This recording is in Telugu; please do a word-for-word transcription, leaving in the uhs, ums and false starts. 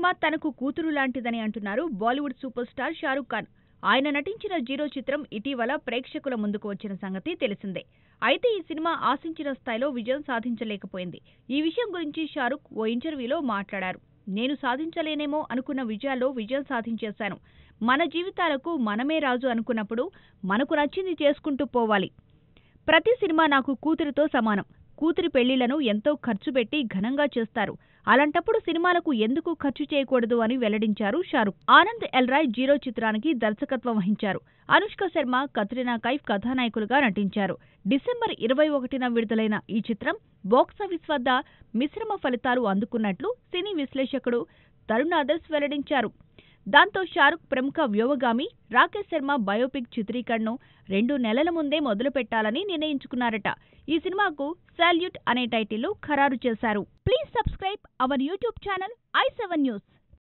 సినిమా తనకు కూతురు లాంటిదని అంటున్నారు Bollywood super star Shahrukh Khan. ఆయన నటించిన జీరో చిత్రం ఇటీవల ప్రేక్షకుల ముందుకు వచ్చిన సంగతి తెలిసిందే. అయితే ఈ సినిమా ఆశించిన స్థాయిలో విజయం సాధించలేకపోయింది. ఈ విషయం గురించి షారుఖ్ ఓ ఇంటర్వ్యూలో మాట్లాడారు. నేను సాధించలేనేమో అనుకున్న విజయాల్లో విజయం సాధించేశాను. మన జీవితాలకు మనమే రాజు అనుకున్నప్పుడు మనకు నచ్చింది చేసుకుంటూ పోవాలి. ప్రతి సినిమా నాకు కూతురితో సమానం. కూతురి పెళ్లిళ్లను ఎంతో ఖర్చు పెట్టి ఘనంగా చేస్తారు. అలాంటప్పుడు సినిమాలకు ఎందుకు ఖర్చు చేయకూడదు అని వెల్లడించారు షారుఖ్. ఆనంద్ ఎల్రాయ్ జీరో చిత్రానికి దర్శకత్వం వహించారు. అనుష్క శర్మ, కత్రినా కైఫ్ కథానాయకులుగా నటించారు. డిసెంబర్ ఇరవై ఒకటిన విడుదలైన ఈ చిత్రం బాక్సాఫీస్ వద్ద మిశ్రమ ఫలితాలు అందుకున్నట్లు సినీ విశ్లేషకుడు తరుణ్ ఆదర్శ్ వెల్లడించారు. దాంతో షారుఖ్ ప్రముఖ వ్యోమగామి రాకేష్ శర్మ బయోపిక్ చిత్రీకరణను రెండు నెలల ముందే మొదలుపెట్టాలని నిర్ణయించుకున్నారట. ఈ సినిమాకు సాల్యూట్ అనే టైటిల్ ఖరారు చేశారు. Please subscribe our YouTube channel I seven news.